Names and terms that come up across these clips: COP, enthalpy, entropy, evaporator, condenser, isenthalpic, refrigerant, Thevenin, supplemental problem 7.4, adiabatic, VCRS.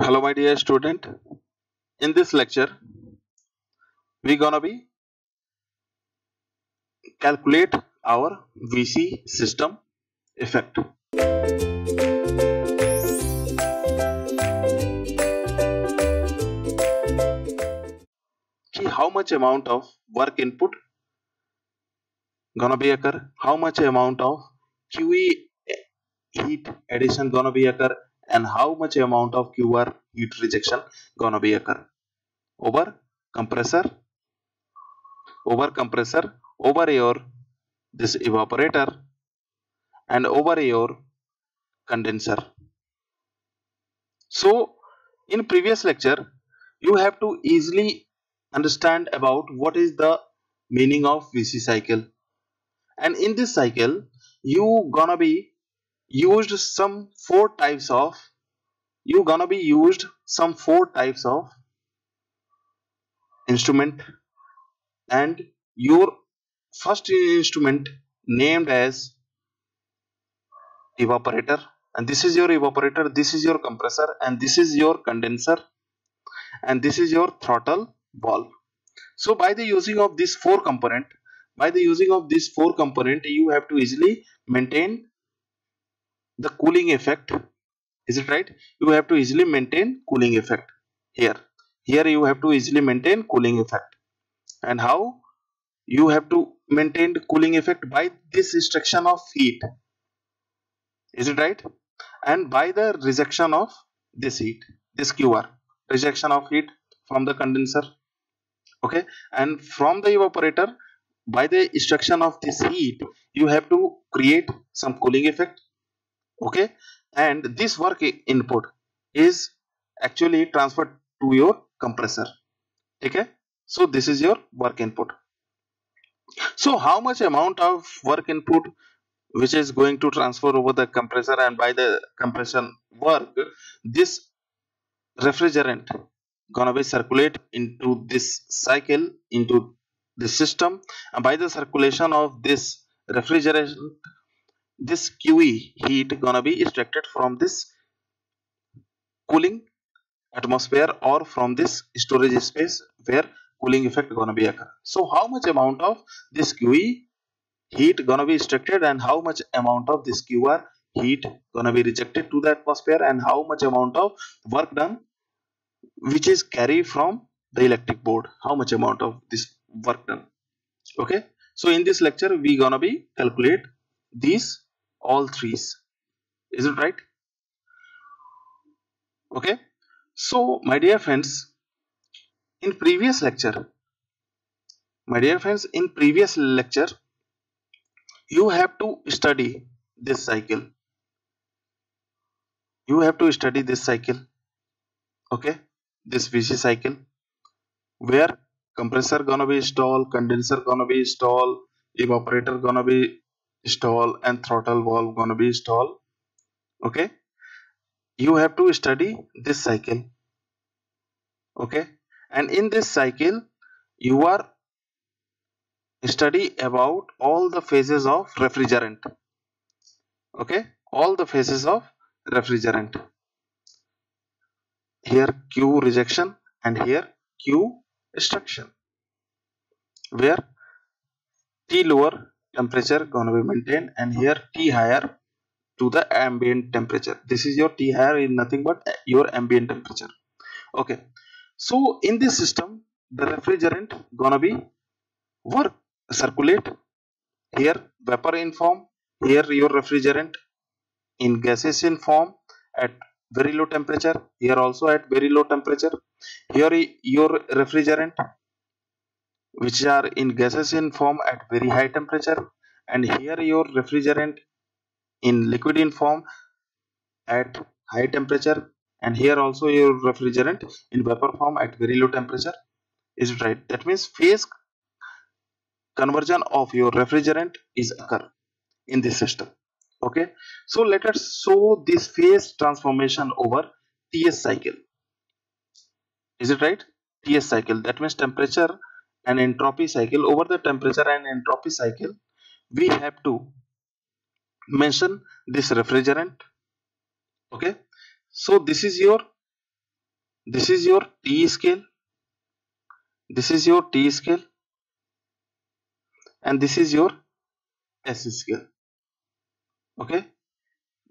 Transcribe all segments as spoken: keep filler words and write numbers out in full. Hello my dear student, in this lecture we gonna be calculate our V C system effect. How much amount of work input gonna be occur, how much amount of Q E heat addition gonna be occur, and how much amount of Q R heat rejection gonna be occur over compressor over compressor over your this evaporator and over your condenser. So in previous lecture you have to easily understand about what is the meaning of V C cycle, and in this cycle you gonna be used some four types of you gonna be used some four types of instrument, and your first instrument named as evaporator, and this is your evaporator, this is your compressor, and this is your condenser, and this is your throttle valve. So by the using of these four component by the using of these four component you have to easily maintain the cooling effect. Is it right? You have to easily maintain cooling effect. Here here you have to easily maintain cooling effect. And how you have to maintain cooling effect? By this restriction of heat. Is it right? And by the rejection of this heat, this Q R, rejection of heat from the condenser, okay, and from the evaporator, by the extraction of this heat you have to create some cooling effect. Okay, and this work input is actually transferred to your compressor. Okay, so this is your work input. So how much amount of work input which is going to transfer over the compressor, and by the compression work this refrigerant gonna be circulate into this cycle, into the system, and by the circulation of this refrigerant this Q E heat gonna be extracted from this cooling atmosphere or from this storage space where cooling effect gonna be occur. So how much amount of this Q E heat gonna be extracted, and how much amount of this Q R heat gonna be rejected to the atmosphere, and how much amount of work done which is carried from the electric board, how much amount of this work done. Okay, so in this lecture we gonna be calculate these all threes. Is it right? Okay, so my dear friends, in previous lecture my dear friends in previous lecture you have to study this cycle you have to study this cycle okay, this V C cycle where compressor gonna be installed, condenser gonna be installed, evaporator gonna be installed, and throttle valve gonna be installed. Okay, you have to study this cycle. Okay, and in this cycle you are study about all the phases of refrigerant. Okay, all the phases of refrigerant. Here Q rejection and here Q extraction, where T lower temperature gonna be maintained and here T higher to the ambient temperature. This is your T higher is nothing but your ambient temperature. Okay, so in this system the refrigerant gonna be work circulate, here vapor in form, here your refrigerant in gases in form at very low temperature, here also at very low temperature, here your refrigerant which are in gases in form at very high temperature, and here your refrigerant in liquid in form at high temperature, and here also your refrigerant in vapor form at very low temperature. Is it right? That means phase conversion of your refrigerant is occur in this system. Okay, so let us show this phase transformation over T S cycle. Is it right? T S cycle, that means temperature and entropy cycle. Over the temperature and entropy cycle we have to mention this refrigerant. Okay, so this is your This is your T scale, this is your T scale, and this is your S scale. Okay,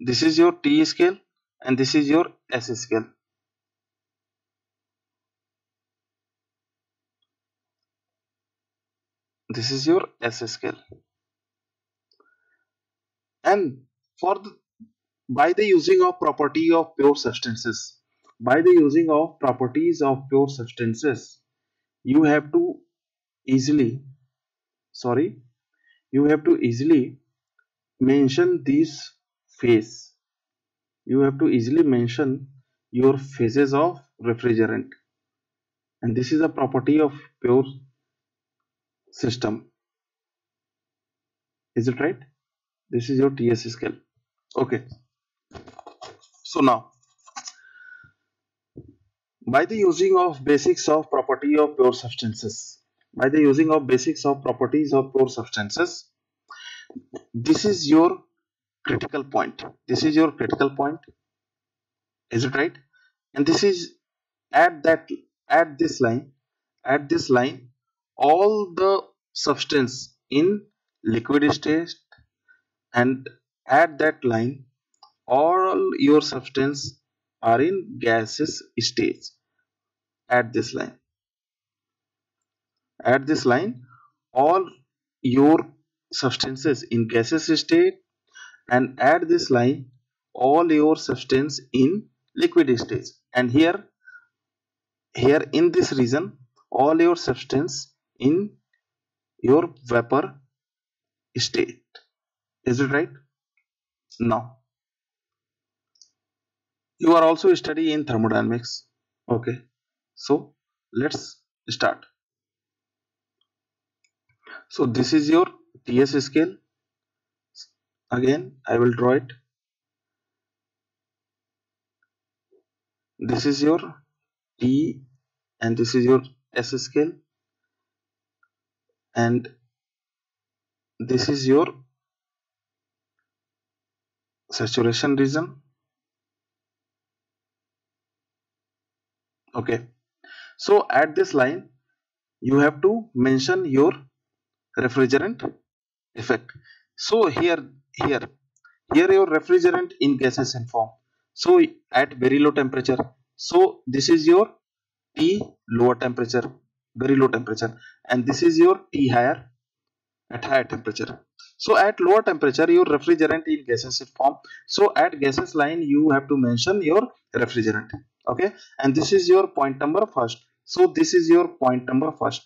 this is your T scale and this is your S scale. This is your S scale. And for the, by the using of property of pure substances, by the using of properties of pure substances, you have to easily, sorry, you have to easily mention these phase. You have to easily mention your phases of refrigerant. And this is a property of pure system. Is it right? This is your T S scale. Okay. So now, by the using of basics of property of pure substances, by the using of basics of properties of pure substances, this is your critical point. This is your critical point. Is it right? And this is at that, at this line, at this line, all the substance in liquid state, and at that line, all your substance are in gaseous stage. At this line, at this line, all your substances in gaseous state, and at this line, all your substance in liquid stage. And here, here in this region, all your substance in your vapor state. Is it right? Now, you are also studying in thermodynamics. Okay, so let's start. So this is your T S scale. Again, I will draw it. This is your T and this is your S scale, and this is your saturation region. Okay, so at this line, you have to mention your refrigerant effect. So here, here, here your refrigerant in gases and form. So at very low temperature. So this is your T lower temperature, very low temperature, and this is your T higher, at higher temperature. So at lower temperature, your refrigerant in gases and form. So at gases line, you have to mention your refrigerant. Okay, and this is your point number first. So this is your point number first.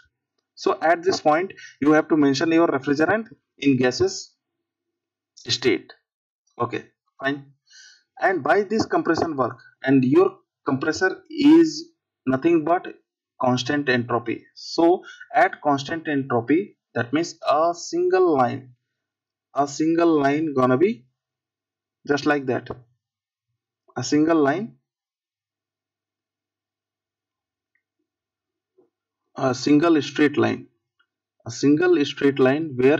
So at this point, you have to mention your refrigerant in gaseous state. Okay, fine. And by this compression work, and your compressor is nothing but constant entropy. So at constant entropy, that means a single line, a single line gonna be just like that. A single line, a single straight line, a single straight line where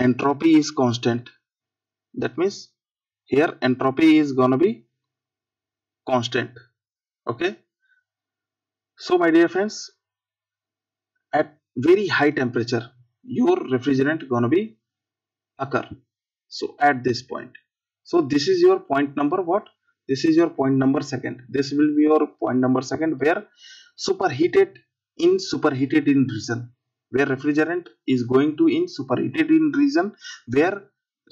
entropy is constant. That means here entropy is gonna be constant. Okay, so my dear friends, at very high temperature, your refrigerant gonna be occur. So at this point, so this is your point number what? This is your point number second. This will be your point number second, where superheated in superheated in region, where refrigerant is going to in superheated in region, where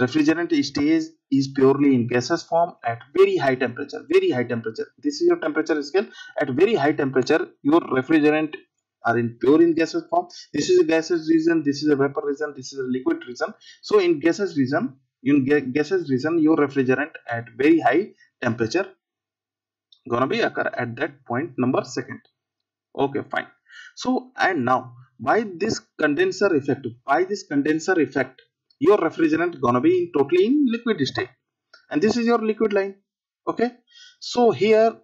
refrigerant stays is purely in gaseous form at very high temperature, very high temperature. This is your temperature scale. At very high temperature, your refrigerant are in pure in gaseous form. This is a gaseous region, this is a vapor region, this is a liquid region. So in gaseous region, in ga gaseous region, your refrigerant at very high temperature gonna be occur at that point number second. Okay, fine. So and now by this condenser effect, by this condenser effect, your refrigerant gonna be in totally in liquid state, and this is your liquid line. Okay, so here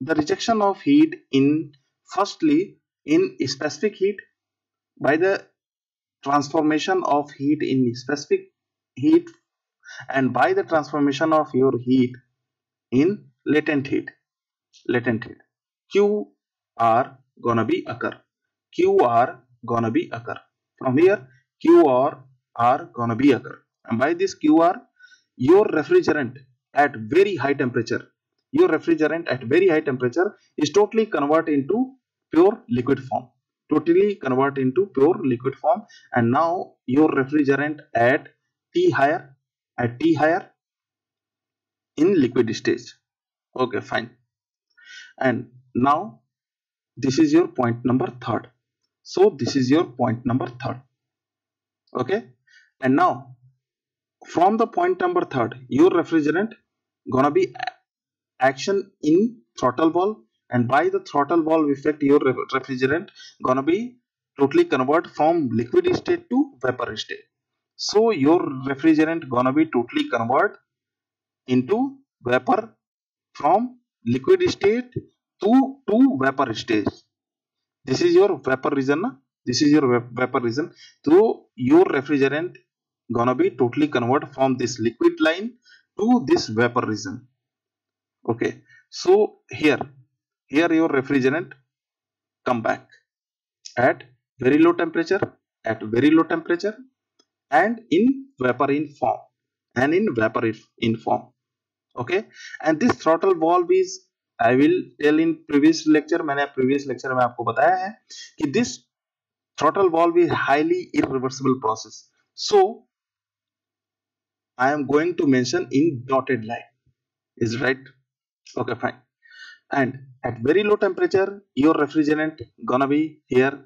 the rejection of heat in firstly in specific heat, by the transformation of heat in specific heat, and by the transformation of your heat in latent heat. latent head. Q R gonna be occur. Q R gonna be occur. From here Q R R gonna be occur. And by this Q R, your refrigerant at very high temperature, your refrigerant at very high temperature is totally convert into pure liquid form. Totally convert into pure liquid form. And now your refrigerant at T higher, at T higher in liquid stage. Okay, fine. And now this is your point number third. So this is your point number third. Okay. And now from the point number third, your refrigerant gonna be action in throttle valve, and by the throttle valve effect your refrigerant gonna be totally convert from liquid state to vapor state. So your refrigerant gonna be totally convert into vapor from liquid state to to vapor stage. This is your vapor region. This is your vapor region. So your refrigerant gonna be totally convert from this liquid line to this vapor region. Okay, so here here your refrigerant come back at very low temperature, at very low temperature and in vapor in form, and in vapor in form. Okay, and this throttle valve is, I will tell in previous lecture, मैंने previous lecture में आपको बताया है कि this throttle valve is highly irreversible process. So I am going to mention in dotted line. Is right? Okay, fine. And at very low temperature, your refrigerant gonna be here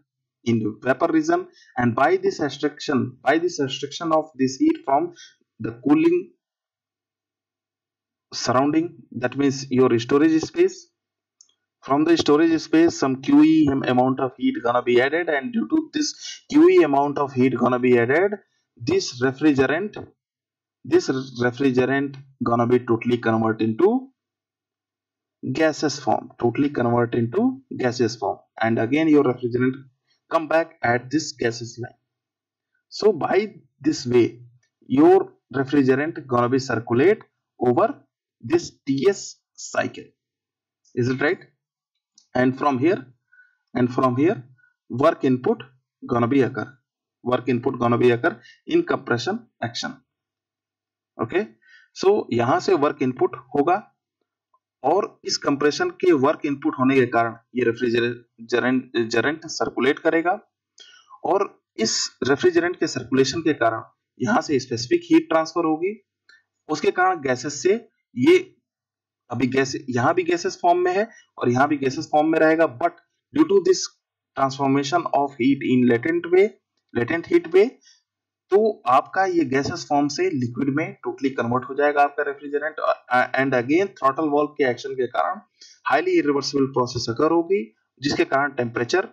in the vapor region, and by this extraction, by this extraction of this heat from the cooling surrounding, that means your storage space, from the storage space some Q E amount of heat gonna be added, and due to this Q E amount of heat gonna be added, this refrigerant this refrigerant gonna be totally convert into gaseous form, totally convert into gaseous form, and again your refrigerant come back at this gaseous line. So by this way your refrigerant gonna be circulate over this T S cycle. Is it right? And from here, and from here work input gonna be occur, work input gonna be occur in compression action. Okay, so यहाँ से work input होगा, और इस compression के work input होने के कारण ये refrigerant circulate करेगा, और इस refrigerant के circulation के कारण यहाँ से specific heat transfer होगी, उसके कारण gases से ये अभी गैस यहाँ भी gases form में है और यहाँ भी gases form में रहेगा, but due to this transformation of heat in latent way, latent heat way, तो आपका ये गैसेस फॉर्म से लिक्विड में टोटली कन्वर्ट हो जाएगा आपका refrigerant, and again throttle valve के एक्शन के कारण हाईली इरिवर्सिबल प्रोसेस अकर होगी, जिसके कारण टेम्परेचर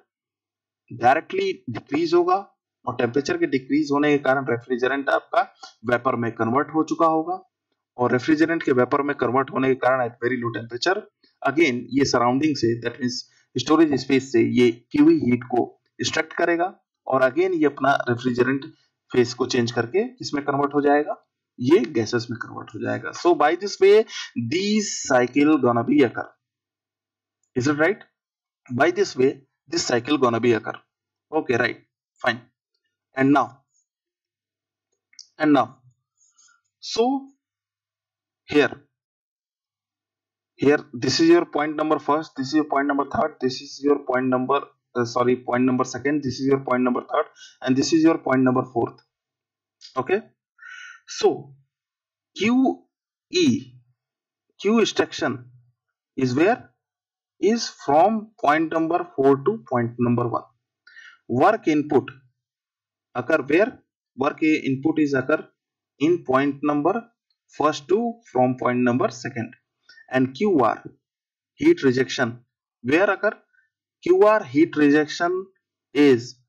डायरेक्टली डिक्रीज होगा, और टेम्परेचर के डिक्रीज होने के कारण रेफ्रिजरेंट आपका वेपर में कन्वर्ट हो चुका होगा, और रेफ्रिजरेंट के वेपर में कन्वर्ट होने के कारण at very low temperature again ये सराउंडिंग से, दैट मींस स्टोरेज स्पेस से ये क्यूई हीट को एक्सट्रैक्ट करेगा, और अगेन ये अपना रेफ्रिजरेंट फेस को चेंज करके इसमें कन्वर्ट हो जाएगा, ये गैसेस में कन्वर्ट हो जाएगा. So by this way this cycle gonna be occur. Is it right? By this way this cycle gonna be occur. Okay, right, fine. And now and now so here here this is your point number first, this is your point number third, this is your point number Uh, sorry point number second, this is your point number third, and this is your point number fourth. Okay, so Q E, Q extraction is where? Is from point number four to point number one. Work input occur where? Work input is occur in point number first to from point number second. And Q R, heat rejection, where occur? Q R heat rejection is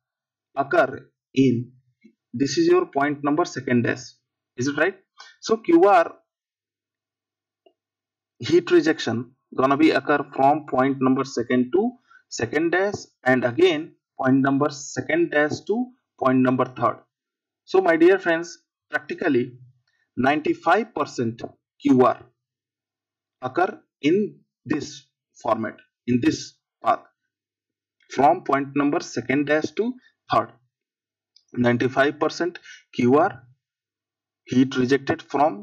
occur in, this is your point number second dash. Is it right? So Q R heat rejection gonna be occur from point number second to second dash, and again point number second dash to point number third. So my dear friends, practically ninety-five percent Q R occur in this format in this path from point number second dash to third. ninety-five percent Q R heat rejected from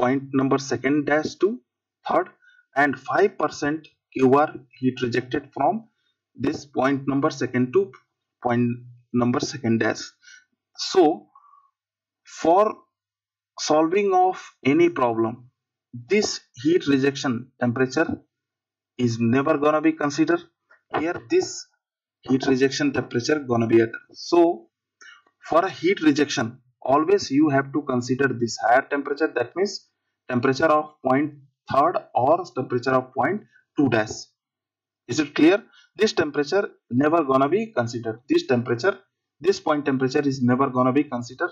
point number second dash to third, and five percent Q R heat rejected from this point number second to point number second dash. So for solving of any problem, this heat rejection temperature is never gonna be considered. Here this heat rejection temperature gonna be at. So for a heat rejection, always you have to consider this higher temperature, that means temperature of point third or temperature of point two dash. Is it clear? This temperature never gonna be considered. This temperature, this point temperature is never gonna be considered.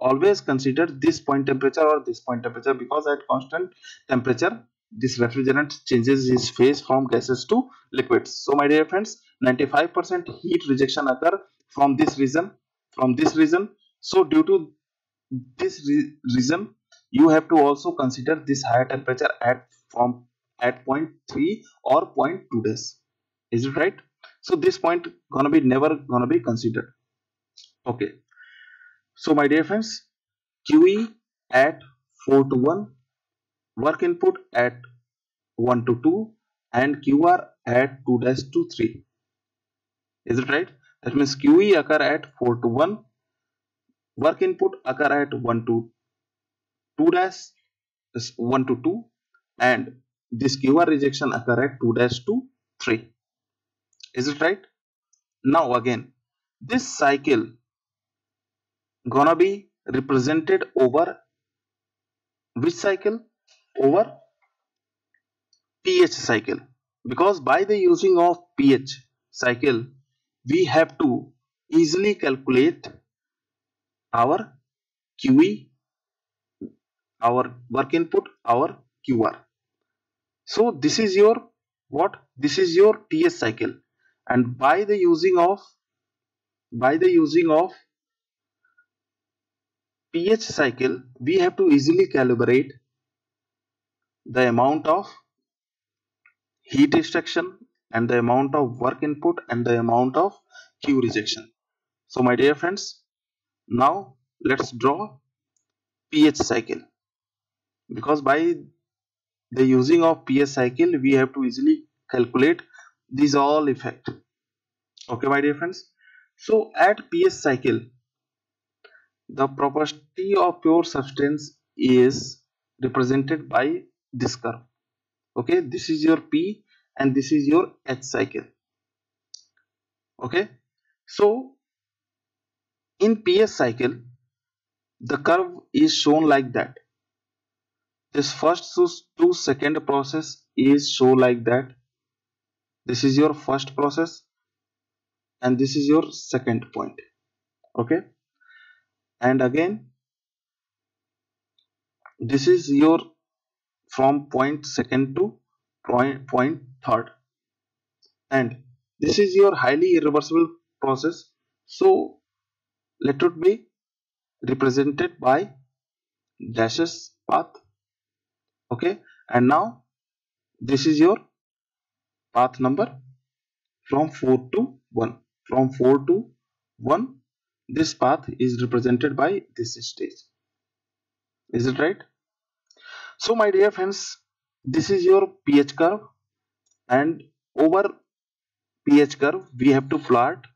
Always consider this point temperature or this point temperature, because at constant temperature this refrigerant changes its phase from gases to liquids. So my dear friends, ninety-five percent heat rejection occur from this reason, from this reason. So due to this re reason, you have to also consider this higher temperature at from at point three or point two dash. Is it right? So this point gonna be never gonna be considered. Okay. So my dear friends, Q E at four to one, work input at one to two, and Q R at two dash to three. Is it right? That means Q E occur at four to one, work input occur at one to two dash one to two, and this Q R rejection occur at two dash to three. Is it right? Now again, this cycle gonna be represented over which cycle? Over pH cycle, because by the using of pH cycle we have to easily calculate our Q E, our work input, our Q R. So this is your what? This is your pH cycle, and by the using of by the using of pH cycle we have to easily calibrate the amount of heat extraction and the amount of work input and the amount of Q rejection. So my dear friends, now let's draw pH cycle, because by the using of pH cycle we have to easily calculate these all effect. Okay my dear friends, so at pH cycle the property of pure substance is represented by this curve. Okay, this is your P and this is your H cycle. Okay, so in pH cycle the curve is shown like that. This first to second process is shown like that. This is your first process and this is your second point. Okay, and again this is your from point second to point, point third, and this is your highly irreversible process, so let it be represented by dashes path. Okay, and now this is your path number from four to one. From four to one this path is represented by this stage. Is it right? So my dear friends, this is your pH curve, and over pH curve we have to plot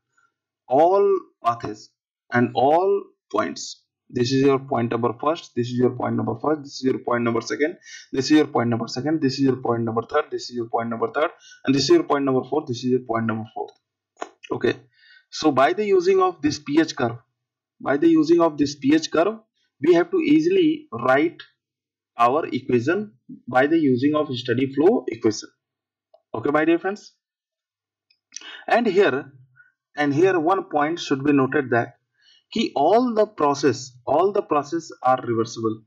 all paths and all points. This is your point number first, this is your point number first, this is your point number second, this is your point number second, this is your point number third, this is your point number third, and this is your point number fourth, this is your point number fourth. Okay, so by the using of this pH curve, by the using of this pH curve, we have to easily write our equation by the using of steady flow equation. Okay my dear friends, and here and here one point should be noted that ki all the process all the process are reversible.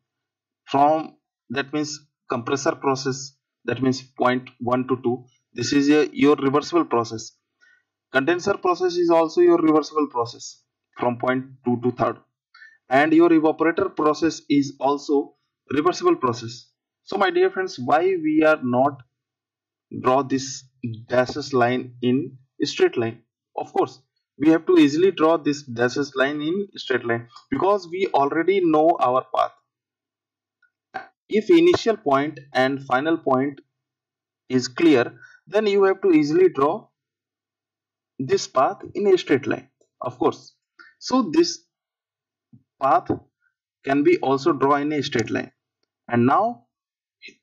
From that means compressor process, that means point one to two, this is a, your reversible process. Condenser process is also your reversible process from point two to third, and your evaporator process is also reversible process. So my dear friends, why we are not draw this dashes line in straight line. Of course, we have to easily draw this dashes line in straight line because we already know our path. If initial point and final point is clear, then you have to easily draw this path in a straight line, of course. So this path can be also drawn in a straight line. And now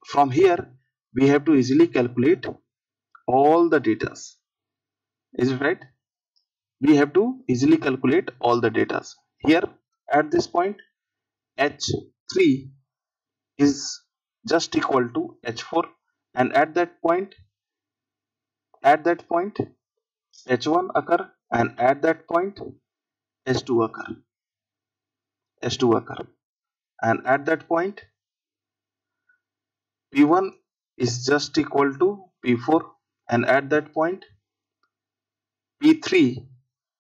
from here we have to easily calculate all the data. Is it right? We have to easily calculate all the data. Here at this point H three is just equal to H four, and at that point at that point H one occur, and at that point H two occur H two occur and at that point P one is just equal to P four, and at that point P three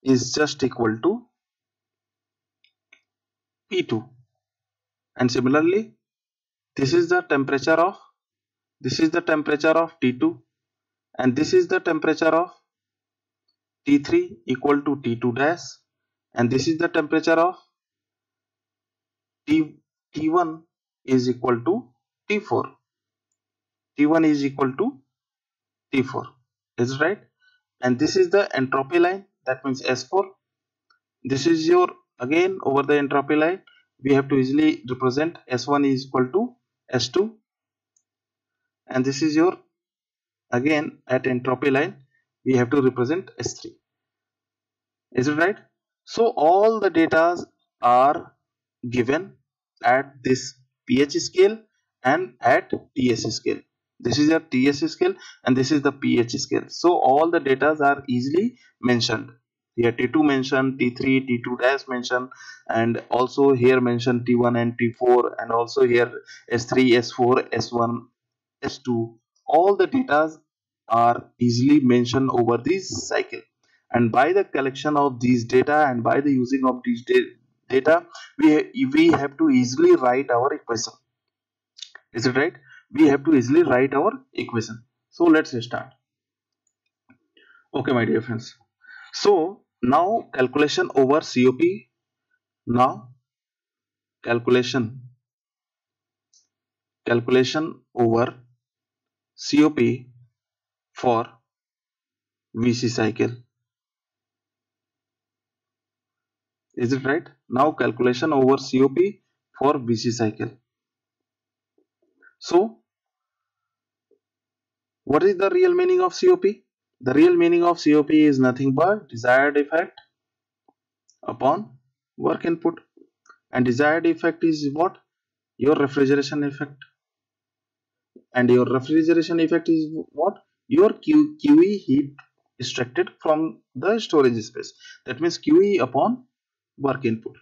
is just equal to P two. And similarly, this is the temperature of this is the temperature of T two, and this is the temperature of T three equal to T two dash, and this is the temperature of T, T1 is equal to T4 T1 is equal to T4 is right. And this is the entropy line, that means S four. This is your, again over the entropy line we have to easily represent S one is equal to S two, and this is your, again at entropy line we have to represent S three. Is it right? So all the data are given at this pH scale and at T S scale. This is your T S scale and this is the pH scale. So all the data are easily mentioned. Here T two mentioned, T three, T two dash mentioned, and also here mentioned T one and T four, and also here S three, S four, S one, S two. All the data are easily mentioned over this cycle, and by the collection of these data and by the using of these data we, ha we have to easily write our equation. Is it right? We have to easily write our equation. So let's start. Okay, my dear friends. So now calculation over C O P. Now calculation calculation over C O P for V C cycle. Is it right? Now calculation over C O P for V C cycle. So what is the real meaning of C O P? The real meaning of C O P is nothing but desired effect upon work input. And desired effect is what? Your refrigeration effect. And your refrigeration effect is what? Your Q, QE heat extracted from the storage space. That means Q E upon work input.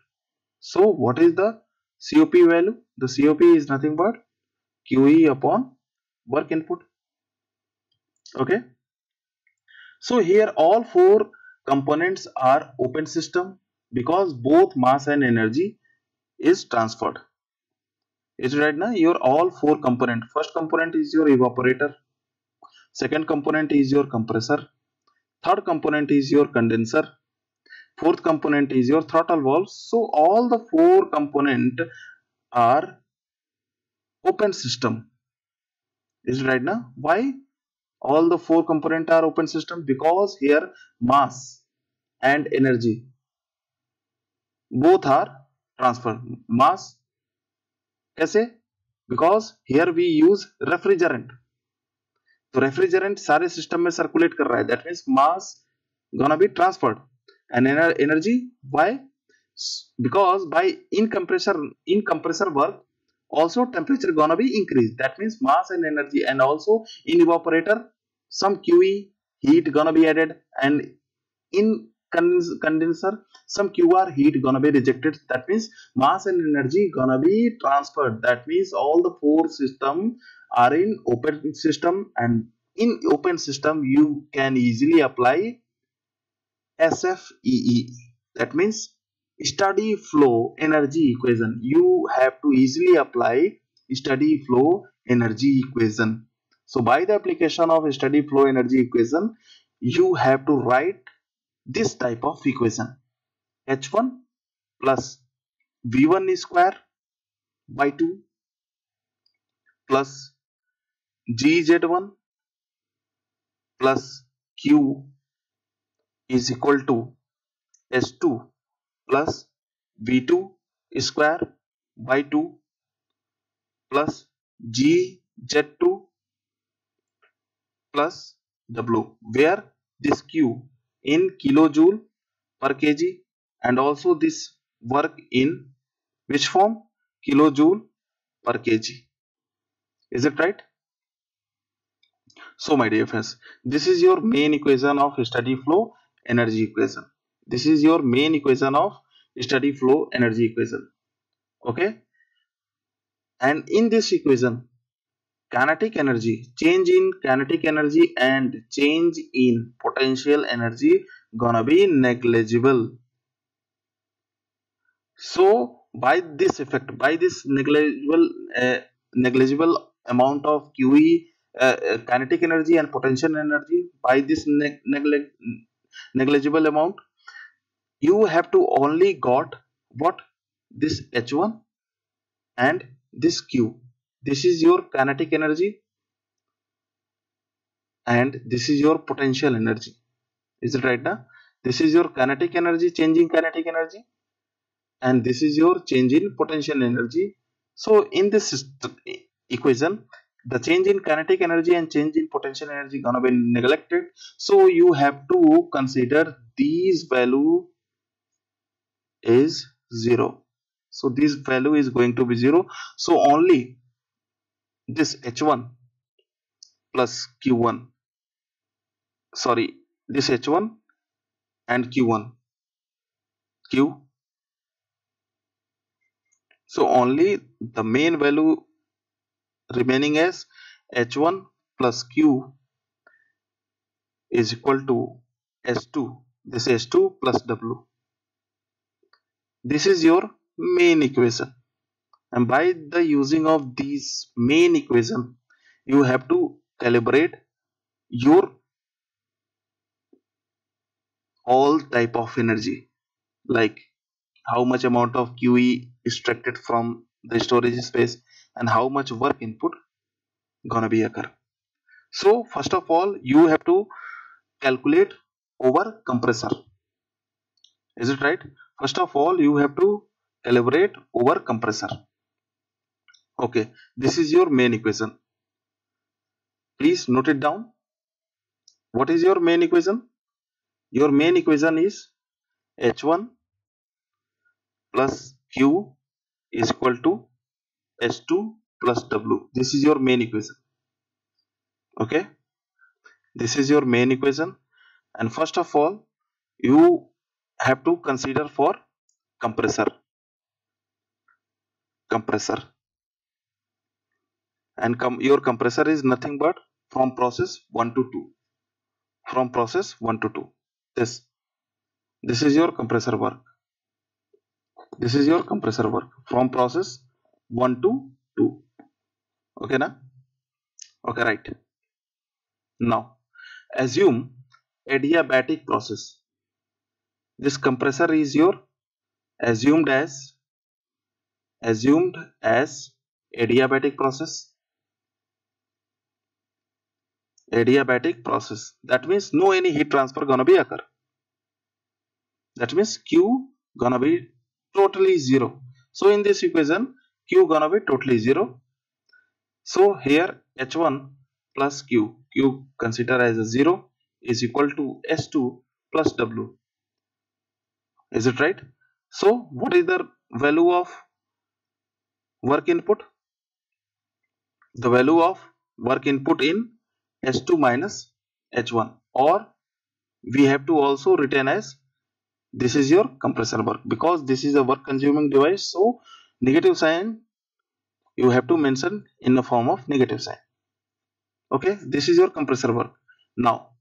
So what is the C O P value? The C O P is nothing but Q E upon work input. Okay, so here all four components are open system because both mass and energy is transferred. Is right now your all four component. First component is your evaporator, second component is your compressor, third component is your condenser, fourth component is your throttle valve. So all the four component are open system. Is right now why all the four component are open system? Because here mass and energy both are transferred. Mass कैसे? Because here we use refrigerant. तो refrigerant सारे system में circulate कर रहा है. That means mass gonna be transferred, and energy why? Because by in compressor in compressor work also temperature gonna be increased. That means mass and energy, and also in evaporator some Q E heat gonna be added, and in condenser some Q R heat gonna be rejected. That means mass and energy gonna be transferred. That means all the four system are in open system, and in open system you can easily apply S F E E. That means steady flow energy equation. You have to easily apply steady flow energy equation. So by the application of steady flow energy equation, you have to write this type of equation: H one plus V one square by two plus G Z one plus Q is equal to S two plus V two square by two plus G Z two plus W, where this Q in kilojoule per kg, and also this work in which form? Kilojoule per kg. Is it right? So my dear friends, this is your main equation of steady flow energy equation. This is your main equation of steady flow energy equation. Okay. And in this equation, kinetic energy, change in kinetic energy and change in potential energy gonna be negligible. So by this effect, by this negligible uh, negligible amount of Q E, uh, kinetic energy and potential energy, by this neg neg negligible amount, you have to only got what? This H one and this Q. This is your kinetic energy and this is your potential energy. Is it right now? This is your kinetic energy, changing kinetic energy, and this is your change in potential energy. So in this equation, the change in kinetic energy and change in potential energy gonna be neglected. So you have to consider these value is zero. So this value is going to be zero. So only this H one plus Q one, sorry, this H one and Q one, Q. So only the main value remaining as H one plus Q is equal to S two, this S two plus W. This is your main equation, and by the using of these main equation, you have to calibrate your all type of energy, like how much amount of Q E extracted from the storage space and how much work input gonna be occur. So first of all, you have to calculate over compressor. Is it right? First of all, you have to calibrate over compressor. Okay, this is your main equation. Please note it down. What is your main equation? Your main equation is H one plus Q is equal to S two plus W. This is your main equation. Okay, this is your main equation. And first of all, you have to consider for compressor. Compressor. And com your compressor is nothing but from process one to two. From process one to two. This. This is your compressor work. This is your compressor work. From process one to two. Okay, na? Okay, right. Now, assume adiabatic process. This compressor is your assumed as assumed as adiabatic process. Adiabatic process. That means no any heat transfer gonna be occur. That means Q gonna be totally zero. So in this equation, Q gonna be totally zero. So here H one plus Q, Q consider as a zero, is equal to S two plus W. Is it right? So what is the value of work input? The value of work input in S two minus H one, or we have to also retain as this is your compressor work, because this is a work consuming device. So negative sign you have to mention in the form of negative sign. Okay, this is your compressor work. Now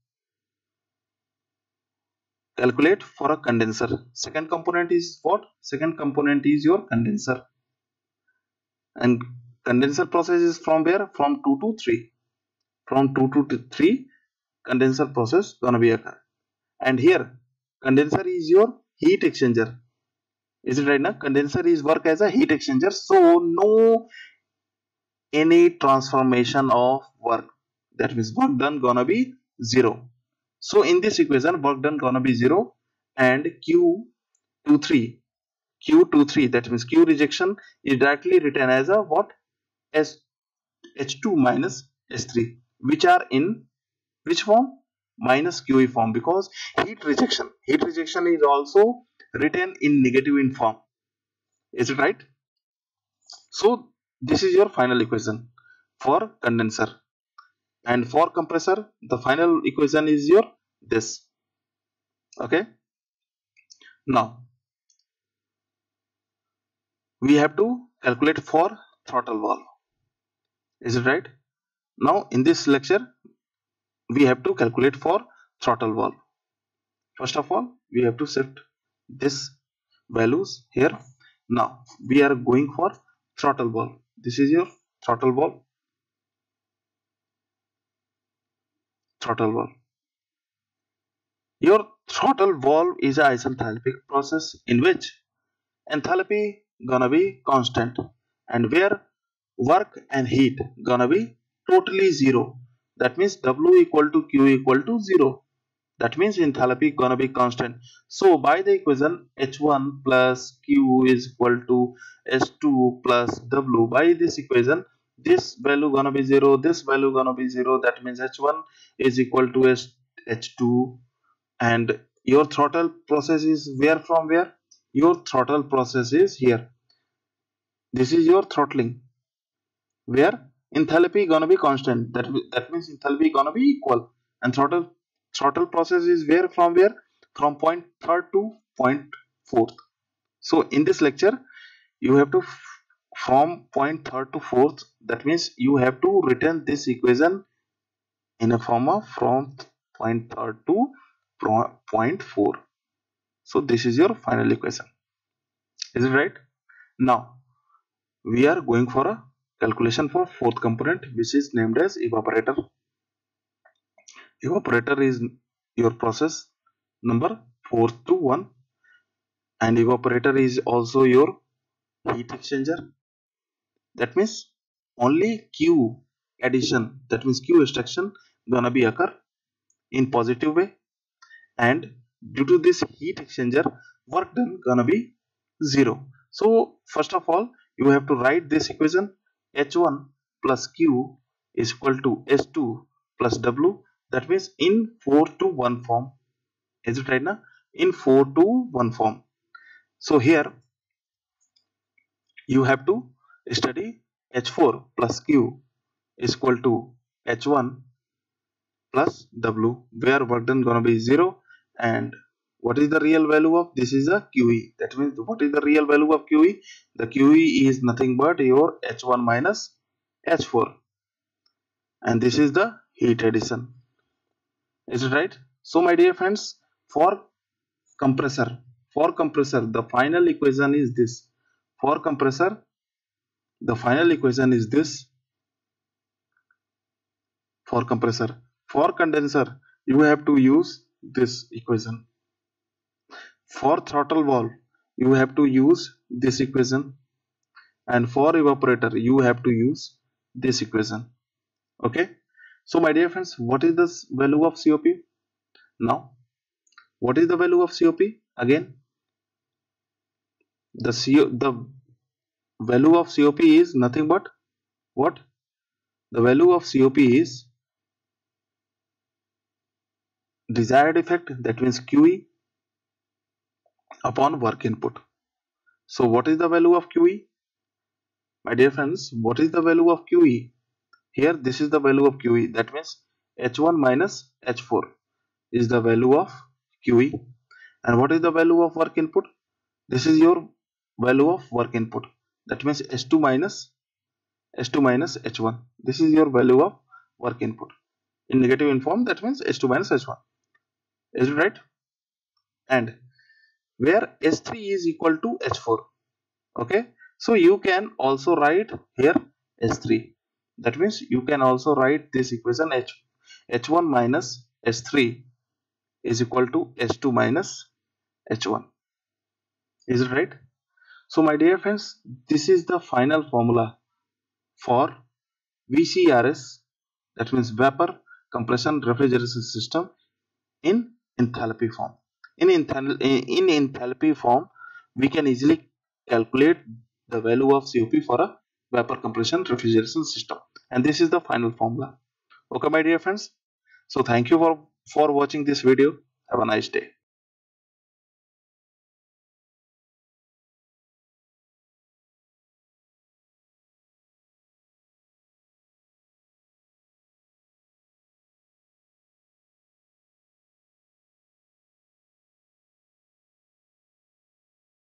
calculate for a condenser. Second component is what? Second component is your condenser. And condenser process is from where? From two to three. from two to three condenser process gonna be occur. And here condenser is your heat exchanger, is it right? Now condenser is work as a heat exchanger, so no any transformation of work, that means work done gonna be zero. So in this equation work done gonna be zero, and Q twenty-three, Q twenty-three, that means Q rejection is directly written as a what? S H two minus H three, which are in which form? Minus Q E form, because heat rejection, heat rejection is also written in negative in form, is it right? So this is your final equation for condenser, and for compressor the final equation is your this. Okay, now we have to calculate for throttle valve, is it right? Now in this lecture we have to calculate for throttle valve. First of all we have to shift this values here. Now we are going for throttle valve. This is your throttle valve, throttle valve. Your throttle valve is an isenthalpic process in which enthalpy gonna be constant and where work and heat gonna be totally zero. That means W equal to Q equal to zero. That means enthalpy gonna be constant. So by the equation H one plus Q is equal to H two plus W, by this equation this value gonna be zero, this value gonna be zero. That means H one is equal to H two, and your throttle process is where from where? Your throttle process is here. This is your throttling, where enthalpy gonna be constant, that, that means enthalpy gonna be equal, and throttle throttle process is where from where? From point third to point fourth. So in this lecture you have to from point third to fourth, that means you have to written this equation in a form of from point third to point four. So this is your final equation, is it right? Now we are going for a calculation for fourth component, which is named as evaporator. Evaporator is your process number four to one, and evaporator is also your heat exchanger. That means only Q addition, that means Q extraction gonna be occur in positive way, and due to this heat exchanger work done gonna be zero. So first of all you have to write this equation H one plus Q is equal to H two plus W, that means in four to one form, is it right? Now in four to one form. So here you have to study H four plus Q is equal to H one plus W, where work done gonna be zero, and what is the real value of this is a Q E. That means what is the real value of Q E? The Q E is nothing but your H one minus H four, and this is the heat addition, is it right? So my dear friends, for compressor, for compressor the final equation is this. For compressor the final equation is this for compressor. For condenser you have to use this equation. For throttle valve you have to use this equation, and for evaporator you have to use this equation. Okay, so my dear friends, what is this value of C O P? Now what is the value of C O P? Again the CO, the value of C O P is nothing but what? The value of C O P is desired effect, that means Q E upon work input. So what is the value of Q E? My dear friends, what is the value of Q E? Here this is the value of Q E, that means H one minus H four is the value of Q E. And what is the value of work input? This is your value of work input, that means H two minus H two minus H one. This is your value of work input in negative in form, that means H two minus H one, is it right? And where H three is equal to H four. Okay, so you can also write here H three, That means you can also write this equation h h1 minus h three is equal to h two minus h one. Is it right? So my dear friends, this is the final formula for V C R S, that means vapor compression refrigeration system in enthalpy form. In, enthal in enthalpy form, we can easily calculate the value of C O P for a vapor compression refrigeration system, and this is the final formula. Okay my dear friends, so thank you for for watching this video. Have a nice day.